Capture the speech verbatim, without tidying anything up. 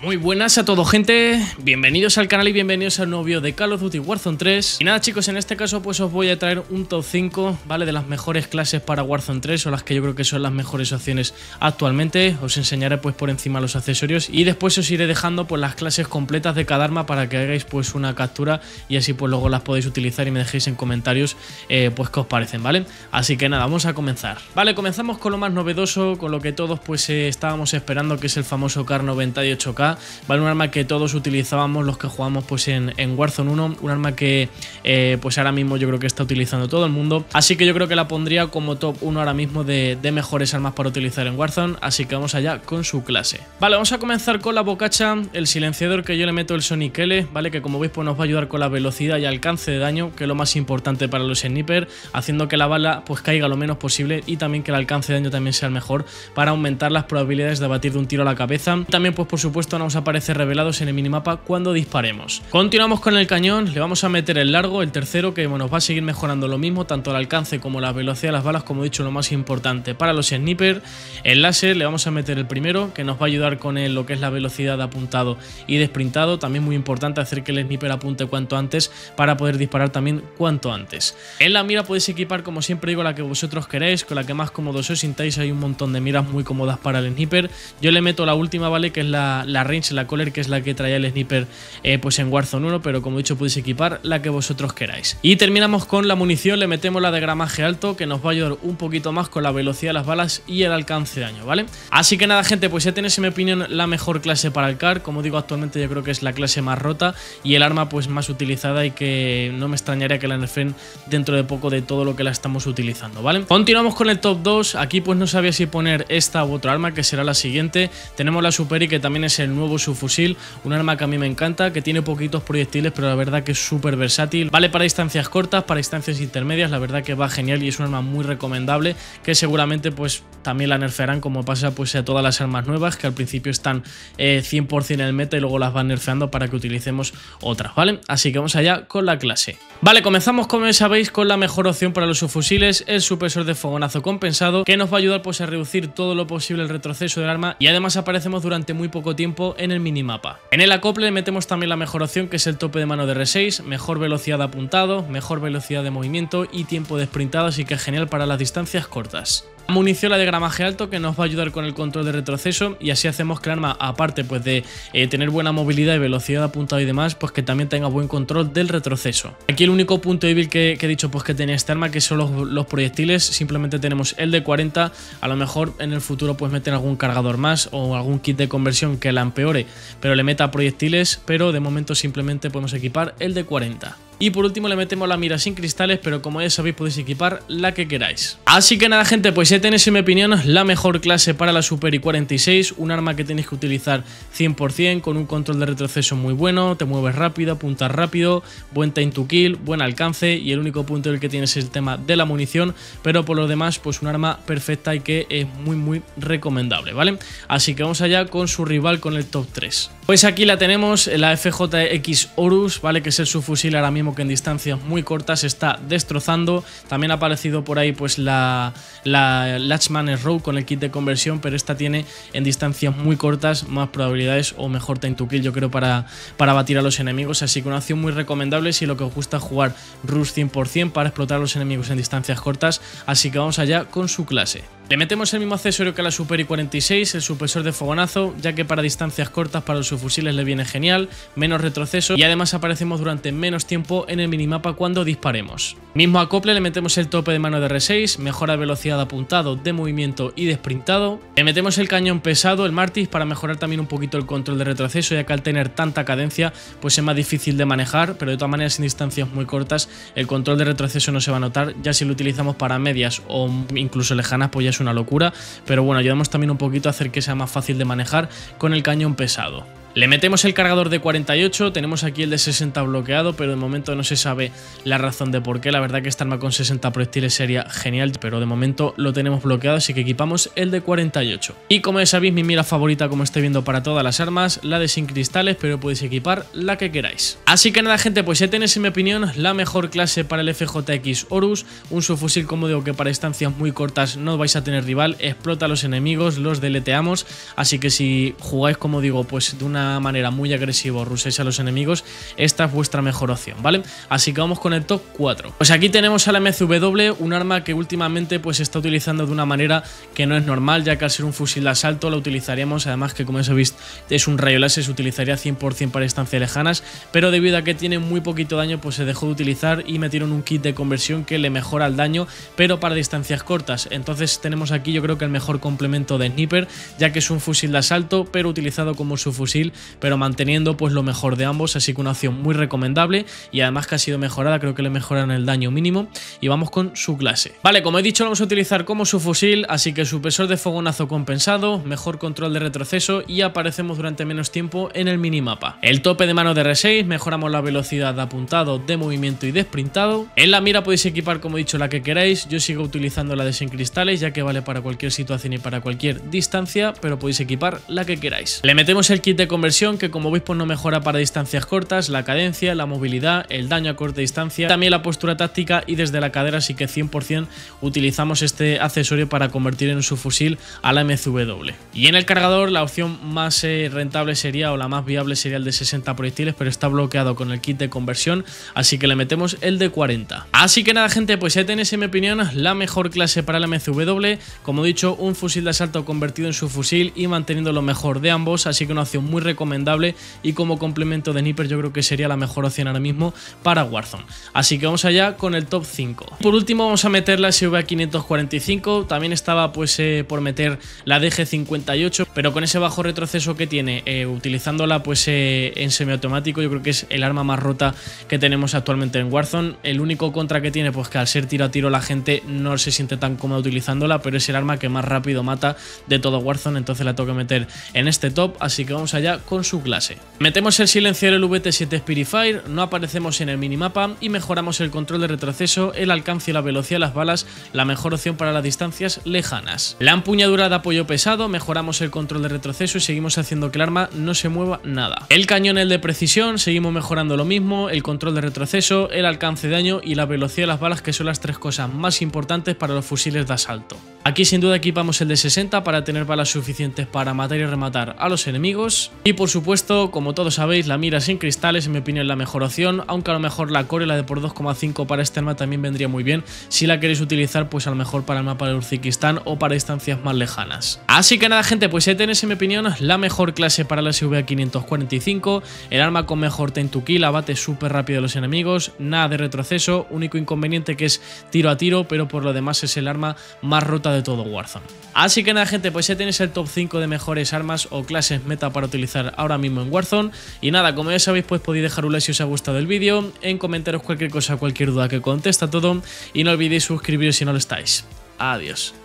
Muy buenas a todo, gente, bienvenidos al canal y bienvenidos a un nuevo vídeo de Call of Duty Warzone tres. Y nada, chicos, en este caso pues os voy a traer un top cinco, ¿vale? De las mejores clases para Warzone tres, o las que yo creo que son las mejores opciones actualmente. Os enseñaré pues por encima los accesorios y después os iré dejando pues las clases completas de cada arma para que hagáis pues una captura y así pues luego las podéis utilizar y me dejéis en comentarios eh, pues qué os parecen, ¿vale? Así que nada, vamos a comenzar. Vale, comenzamos con lo más novedoso, con lo que todos pues eh, estábamos esperando, que es el famoso K A R noventa y ocho K. Vale, un arma que todos utilizábamos los que jugamos pues en, en Warzone uno, un arma que eh, pues ahora mismo yo creo que está utilizando todo el mundo, así que yo creo que la pondría como top uno ahora mismo de, de mejores armas para utilizar en Warzone, así que vamos allá con su clase. Vale, vamos a comenzar con la bocacha, el silenciador que yo le meto el Sonic L, vale, que como veis pues nos va a ayudar con la velocidad y alcance de daño, que es lo más importante para los sniper, haciendo que la bala pues caiga lo menos posible y también que el alcance de daño también sea el mejor para aumentar las probabilidades de abatir de un tiro a la cabeza. También pues por supuesto nos aparece revelados en el minimapa cuando disparemos. Continuamos con el cañón, le vamos a meter el largo, el tercero, que bueno, nos va a seguir mejorando lo mismo, tanto el alcance como la velocidad de las balas, como he dicho, lo más importante para los sniper. El láser le vamos a meter el primero, que nos va a ayudar con el, lo que es la velocidad de apuntado y de sprintado, también muy importante hacer que el sniper apunte cuanto antes para poder disparar también cuanto antes. En la mira podéis equipar, como siempre digo, la que vosotros queréis, con la que más cómodos os sintáis, hay un montón de miras muy cómodas para el sniper. Yo le meto la última, vale, que es la, la range, la Coler, que es la que traía el sniper eh, pues en Warzone uno, pero como he dicho podéis equipar la que vosotros queráis. Y terminamos con la munición, le metemos la de gramaje alto, que nos va a ayudar un poquito más con la velocidad de las balas y el alcance de daño, ¿vale? Así que nada, gente, pues ya tenéis en mi opinión la mejor clase para el K A R. Como digo, actualmente yo creo que es la clase más rota y el arma pues más utilizada, y que no me extrañaría que la nerfeen dentro de poco de todo lo que la estamos utilizando, ¿vale? Continuamos con el top dos, aquí pues no sabía si poner esta u otra arma, que será la siguiente. Tenemos la Superi, que también es el nuevo subfusil, un arma que a mí me encanta, que tiene poquitos proyectiles, pero la verdad que es súper versátil, vale para distancias cortas, para distancias intermedias, la verdad que va genial y es un arma muy recomendable, que seguramente pues también la nerfearán, como pasa pues a todas las armas nuevas, que al principio están eh, cien por cien en el meta y luego las van nerfeando para que utilicemos otras, ¿vale? Así que vamos allá con la clase. Vale, comenzamos, como sabéis, con la mejor opción para los subfusiles, el supresor de fogonazo compensado, que nos va a ayudar pues a reducir todo lo posible el retroceso del arma, y además aparecemos durante muy poco tiempo en el minimapa. En el acople metemos también la mejor opción, que es el tope de mano de R seis, mejor velocidad de apuntado, mejor velocidad de movimiento y tiempo de sprintado, así que es genial para las distancias cortas. Munición de gramaje alto, que nos va a ayudar con el control de retroceso, y así hacemos que el arma, aparte pues de eh, tener buena movilidad y velocidad de apuntado y demás, pues que también tenga buen control del retroceso. Aquí el único punto débil que, que he dicho pues que tenía este arma, que son los, los proyectiles, simplemente tenemos el de cuarenta, a lo mejor en el futuro pues meten algún cargador más o algún kit de conversión que la empeore, pero le meta proyectiles, pero de momento simplemente podemos equipar el de cuarenta. Y por último le metemos la mira sin cristales, pero como ya sabéis podéis equipar la que queráis. Así que nada, gente, pues ya tenéis en mi opinión la mejor clase para la Superi cuarenta y seis, un arma que tenéis que utilizar cien por cien, con un control de retroceso muy bueno, te mueves rápido, apuntas rápido, buen time to kill, buen alcance, y el único punto del que tienes es el tema de la munición, pero por lo demás pues un arma perfecta y que es muy muy recomendable, ¿vale? Así que vamos allá con su rival, con el top tres. Pues aquí la tenemos, la F J X Horus, ¿vale? Que es el subfusil ahora mismo que en distancias muy cortas está destrozando. También ha aparecido por ahí pues la, la Latchman Row con el kit de conversión, pero esta tiene en distancias muy cortas más probabilidades o mejor time to kill, yo creo, para, para batir a los enemigos, así que una opción muy recomendable si lo que os gusta jugar Rush cien por cien para explotar a los enemigos en distancias cortas. Así que vamos allá con su clase. Le metemos el mismo accesorio que a la Superi cuarenta y seis, el supresor de fogonazo, ya que para distancias cortas para los subfusiles le viene genial, menos retroceso y además aparecemos durante menos tiempo en el minimapa cuando disparemos. Mismo acople, le metemos el tope de mano de R seis, mejora velocidad de apuntado, de movimiento y de sprintado. Le metemos el cañón pesado, el Martis, para mejorar también un poquito el control de retroceso, ya que al tener tanta cadencia pues es más difícil de manejar, pero de todas maneras en distancias muy cortas el control de retroceso no se va a notar, ya si lo utilizamos para medias o incluso lejanas pues ya es una locura, pero bueno, ayudamos también un poquito a hacer que sea más fácil de manejar con el cañón pesado. Le metemos el cargador de cuarenta y ocho, tenemos aquí el de sesenta bloqueado, pero de momento no se sabe la razón de por qué. La verdad que esta arma con sesenta proyectiles sería genial, pero de momento lo tenemos bloqueado, así que equipamos el de cuarenta y ocho. Y como ya sabéis, mi mira favorita, como estáis viendo, para todas las armas, la de sin cristales, pero podéis equipar la que queráis. Así que nada, gente, pues ya tenéis en mi opinión la mejor clase para el F J X Horus, un subfusil, como digo, que para estancias muy cortas no vais a tener rival, explota a los enemigos, los deleteamos, así que si jugáis, como digo, pues de una una manera muy agresiva ruseáis a los enemigos, esta es vuestra mejor opción, ¿vale? Así que vamos con el top cuatro. Pues aquí tenemos a la M C W, un arma que últimamente pues se está utilizando de una manera que no es normal, ya que al ser un fusil de asalto la utilizaríamos, además que como ya sabéis es un rayo láser, se utilizaría cien por cien para distancias lejanas, pero debido a que tiene muy poquito daño pues se dejó de utilizar y metieron un kit de conversión que le mejora el daño, pero para distancias cortas. Entonces tenemos aquí yo creo que el mejor complemento de Sniper, ya que es un fusil de asalto pero utilizado como subfusil, pero manteniendo pues lo mejor de ambos, así que una opción muy recomendable y además que ha sido mejorada, creo que le mejoran el daño mínimo. Y vamos con su clase. Vale, como he dicho lo vamos a utilizar como subfusil, así que supresor de fogonazo compensado, mejor control de retroceso y aparecemos durante menos tiempo en el minimapa. El tope de mano de R seis, mejoramos la velocidad de apuntado, de movimiento y de sprintado. En la mira podéis equipar como he dicho la que queráis, yo sigo utilizando la de sin cristales ya que vale para cualquier situación y para cualquier distancia, pero podéis equipar la que queráis. Le metemos el kit de conversión que como veis pues no mejora para distancias cortas, la cadencia, la movilidad, el daño a corta distancia, también la postura táctica y desde la cadera, así que cien por cien utilizamos este accesorio para convertir en un subfusil a la M C W. Y en el cargador la opción más eh, rentable sería o la más viable sería el de sesenta proyectiles, pero está bloqueado con el kit de conversión, así que le metemos el de cuarenta. Así que nada gente, pues ya tenéis en mi opinión la mejor clase para la M C W, como he dicho un fusil de asalto convertido en subfusil y manteniendo lo mejor de ambos, así que una opción muy recomendable y como complemento de Sniper yo creo que sería la mejor opción ahora mismo para Warzone. Así que vamos allá con el top cinco. Por último vamos a meter la S V A quinientos cuarenta y cinco, también estaba pues eh, por meter la D G cincuenta y ocho, pero con ese bajo retroceso que tiene, eh, utilizándola pues eh, en semiautomático yo creo que es el arma más rota que tenemos actualmente en Warzone. El único contra que tiene pues que al ser tiro a tiro la gente no se siente tan cómoda utilizándola, pero es el arma que más rápido mata de todo Warzone, entonces la tengo que meter en este top, así que vamos allá con su clase. Metemos el silenciador el V T siete Spirit Fire, no aparecemos en el minimapa y mejoramos el control de retroceso, el alcance y la velocidad de las balas, la mejor opción para las distancias lejanas. La empuñadura de apoyo pesado, mejoramos el control de retroceso y seguimos haciendo que el arma no se mueva nada. El cañón el de precisión, seguimos mejorando lo mismo, el control de retroceso, el alcance de daño y la velocidad de las balas, que son las tres cosas más importantes para los fusiles de asalto. Aquí sin duda equipamos el de sesenta para tener balas suficientes para matar y rematar a los enemigos. Y por supuesto, como todos sabéis, la mira sin cristales en mi opinión es la mejor opción, aunque a lo mejor la core, la de por dos coma cinco para este arma también vendría muy bien si la queréis utilizar pues a lo mejor para el mapa de Urzikistán o para distancias más lejanas. Así que nada gente, pues ahí tenéis en mi opinión la mejor clase para la S V A quinientos cuarenta y cinco, el arma con mejor time to kill, abate súper rápido a los enemigos, nada de retroceso, único inconveniente que es tiro a tiro, pero por lo demás es el arma más rota de de todo Warzone. Así que nada gente, pues ya tenéis el top cinco de mejores armas o clases meta para utilizar ahora mismo en Warzone. Y nada, como ya sabéis pues podéis dejar un like si os ha gustado el vídeo, en comentaros cualquier cosa, cualquier duda que contesta todo y no olvidéis suscribiros si no lo estáis. Adiós.